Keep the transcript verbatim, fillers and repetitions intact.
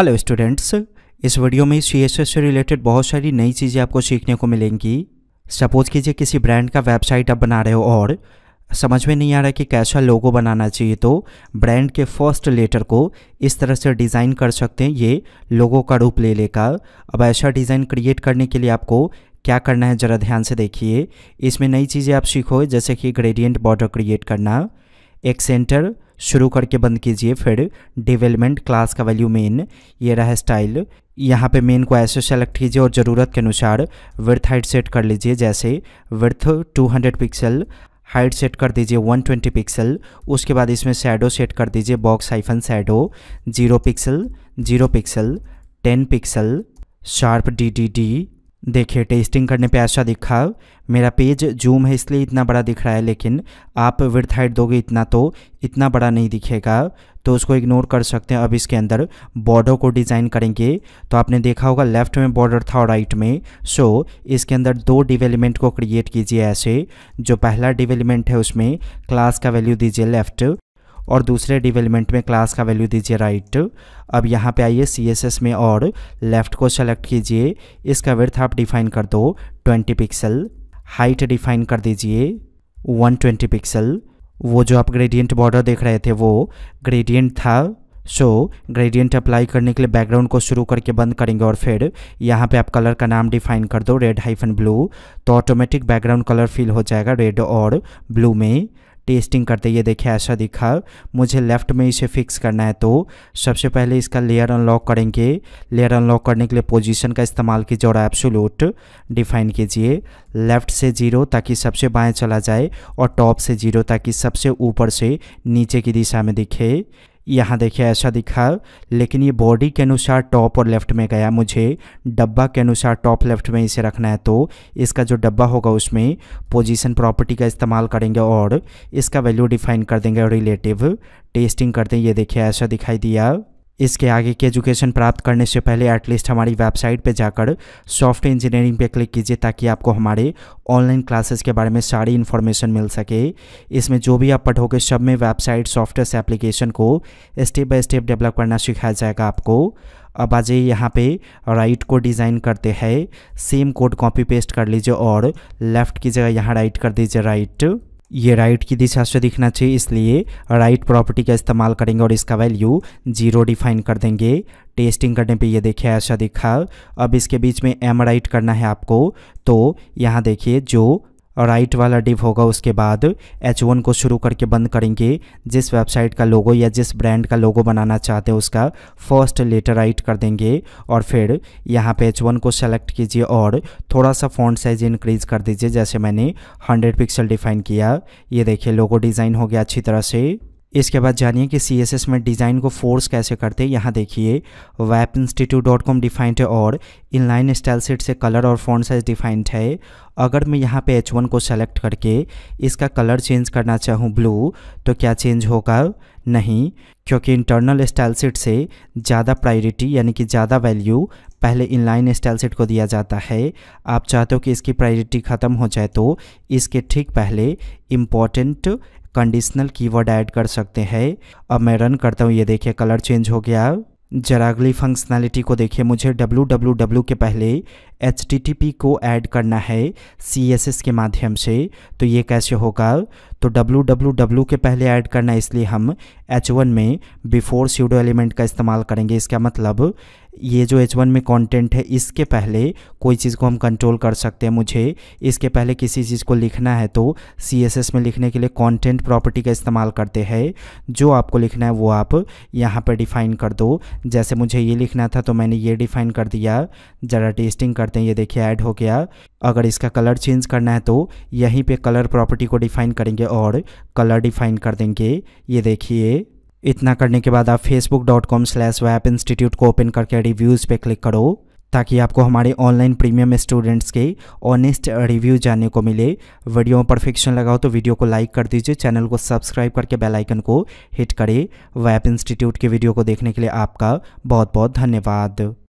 Hello students, इस video में C S S से रिलेटेड बहुत सारी नई चीज़ें आपको सीखने को मिलेंगी। सपोज़ कीजिए किसी ब्रांड का वेबसाइट आप बना रहे हो और समझ में नहीं आ रहा कि कैसा लोगो बनाना चाहिए, तो ब्रांड के फर्स्ट लेटर को इस तरह से डिज़ाइन कर सकते हैं, ये लोगो का रूप ले लेगा। अब ऐसा डिज़ाइन क्रिएट करने के लिए आपको क्या करना है ज़रा ध्यान से देखिए। इसमें नई चीज़ें आप सीखोगे, जैसे कि ग्रेडियंट बॉर्डर क्रिएट करना। एक सेंटर शुरू करके बंद कीजिए, फिर डेवलपमेंट क्लास का वैल्यू मेन, ये रहा स्टाइल। यहाँ पे मेन को ऐसे सेलेक्ट कीजिए और ज़रूरत के अनुसार विड्थ हाइट सेट कर लीजिए, जैसे width two hundred pixel, height set कर दीजिए वन ट्वेंटी पिक्सल। उसके बाद इसमें शैडो सेट कर दीजिए, box hyphen shadow, zero pixel, zero pixel, ten pixel, sharp D D D. देखिए टेस्टिंग करने पे ऐसा दिखा। मेरा पेज जूम है इसलिए इतना बड़ा दिख रहा है, लेकिन आप विड्थ हाइट दोगे इतना तो इतना बड़ा नहीं दिखेगा, तो उसको इग्नोर कर सकते हैं। अब इसके अंदर बॉर्डर को डिज़ाइन करेंगे, तो आपने देखा होगा लेफ्ट में बॉर्डर था और राइट में। सो इसके अंदर दो डेवलपमेंट को क्रिएट कीजिए ऐसे। जो पहला डेवलपमेंट है उसमें क्लास का वैल्यू दीजिए लेफ्ट, और दूसरे डेवलपमेंट में क्लास का वैल्यू दीजिए राइट। अब यहाँ पे आइए सी एस एस में और लेफ़्ट को सेलेक्ट कीजिए। इसका विड्थ आप डिफाइन कर दो ट्वेंटी पिक्सल, हाइट डिफाइन कर दीजिए वन ट्वेंटी पिक्सल। वो जो आप ग्रेडियंट बॉर्डर देख रहे थे वो ग्रेडियंट था। सो ग्रेडियंट अप्लाई करने के लिए बैकग्राउंड को शुरू करके बंद करेंगे, और फिर यहाँ पे आप कलर का नाम डिफाइन कर दो रेड हाइफन ब्लू, तो ऑटोमेटिक बैकग्राउंड कलर फिल हो जाएगा रेड और ब्लू में। टेस्टिंग करते ये देखिए ऐसा दिखा। मुझे लेफ़्ट में इसे फिक्स करना है, तो सबसे पहले इसका लेयर अनलॉक करेंगे। लेयर अनलॉक करने के लिए पोजीशन का इस्तेमाल कीजिए और एब्सोल्यूट डिफाइन कीजिए। लेफ़्ट से जीरो ताकि सबसे बाएं चला जाए, और टॉप से जीरो ताकि सबसे ऊपर से नीचे की दिशा में दिखे। यहाँ देखिए ऐसा दिखा, लेकिन ये बॉडी के अनुसार टॉप और लेफ़्ट में गया। मुझे डब्बा के अनुसार टॉप लेफ़्ट में इसे रखना है, तो इसका जो डब्बा होगा उसमें पोजीशन प्रॉपर्टी का इस्तेमाल करेंगे और इसका वैल्यू डिफाइन कर देंगे रिलेटिव। टेस्टिंग करते हैं ये देखिए ऐसा दिखाई दिया। इसके आगे की एजुकेशन प्राप्त करने से पहले एटलीस्ट हमारी वेबसाइट पे जाकर सॉफ्ट इंजीनियरिंग पे क्लिक कीजिए, ताकि आपको हमारे ऑनलाइन क्लासेस के बारे में सारी इन्फॉर्मेशन मिल सके। इसमें जो भी आप पढ़ोगे सब में वेबसाइट, सॉफ्टवेयर से एप्लीकेशन को स्टेप बाय स्टेप डेवलप करना सिखाया जाएगा आपको। अब आज यहाँ पे राइट को डिज़ाइन करते हैं। सेम कोड कॉपी पेस्ट कर लीजिए और लेफ़्ट की जगह यहाँ राइट कर दीजिए राइट। ये राइट की दिशा से दिखना चाहिए, इसलिए राइट प्रॉपर्टी का इस्तेमाल करेंगे और इसका वैल्यू जीरो डिफाइन कर देंगे। टेस्टिंग करने पे ये देखिए ऐसा दिखा। अब इसके बीच में एम राइट करना है आपको, तो यहाँ देखिए जो राइट वाला डिव होगा उसके बाद एच वन को शुरू करके बंद करेंगे। जिस वेबसाइट का लोगो या जिस ब्रांड का लोगो बनाना चाहते हैं उसका फर्स्ट लेटर राइट कर देंगे, और फिर यहाँ पे एच वन को सेलेक्ट कीजिए और थोड़ा सा फ़ॉन्ट साइज इंक्रीज़ कर दीजिए, जैसे मैंने हंड्रेड पिक्सल डिफ़ाइन किया। ये देखिए लोगो डिज़ाइन हो गया अच्छी तरह से। इसके बाद जानिए कि सी एस एस में डिज़ाइन को फोर्स कैसे करते हैं। यहाँ देखिए web institute dot com defined है और इनलाइन स्टाइल सेट से कलर और फॉन्ट साइज डिफाइंड है। अगर मैं यहाँ पे एच वन को सेलेक्ट करके इसका कलर चेंज करना चाहूँ ब्लू, तो क्या चेंज होगा? नहीं, क्योंकि इंटरनल स्टाइल सेट से ज़्यादा प्रायोरिटी यानी कि ज़्यादा वैल्यू पहले इनलाइन स्टाइल सेट को दिया जाता है। आप चाहते हो कि इसकी प्रायोरिटी ख़त्म हो जाए, तो इसके ठीक पहले इम्पॉर्टेंट कंडीशनल कीवर्ड ऐड कर सकते हैं। अब मैं रन करता हूँ, ये देखिए कलर चेंज हो गया। जरा अगली फंक्शनैलिटी को देखिए। मुझे डब्ल्यू डब्ल्यू डब्ल्यू के पहले एच टी टी पी को ऐड करना है सी एस एस के माध्यम से, तो ये कैसे होगा? तो डब्ल्यू डब्ल्यू डब्ल्यू के पहले ऐड करना है, इसलिए हम एच वन में बिफोर स्यूडो एलिमेंट का इस्तेमाल करेंगे। इसका मतलब ये जो एच वन में कंटेंट है इसके पहले कोई चीज़ को हम कंट्रोल कर सकते हैं। मुझे इसके पहले किसी चीज़ को लिखना है, तो सी एस एस में लिखने के लिए कंटेंट प्रॉपर्टी का इस्तेमाल करते हैं। जो आपको लिखना है वो आप यहाँ पर डिफ़ाइन कर दो। जैसे मुझे ये लिखना था तो मैंने ये डिफ़ाइन कर दिया। ज़रा टेस्टिंग करते हैं, ये देखिए ऐड हो गया। अगर इसका कलर चेंज करना है तो यहीं पर कलर प्रॉपर्टी को डिफ़ाइन करेंगे और कलर डिफ़ाइन कर देंगे। ये देखिए इतना करने के बाद आप Facebook dot com slash web institute को ओपन करके रिव्यूज़ पे क्लिक करो, ताकि आपको हमारे ऑनलाइन प्रीमियम स्टूडेंट्स के ऑनेस्ट रिव्यू जानने को मिले। वीडियो में परफेक्शन लगाओ तो वीडियो को लाइक कर दीजिए, चैनल को सब्सक्राइब करके बेल आइकन को हिट करें। वेब इंस्टीट्यूट के वीडियो को देखने के लिए आपका बहुत बहुत धन्यवाद।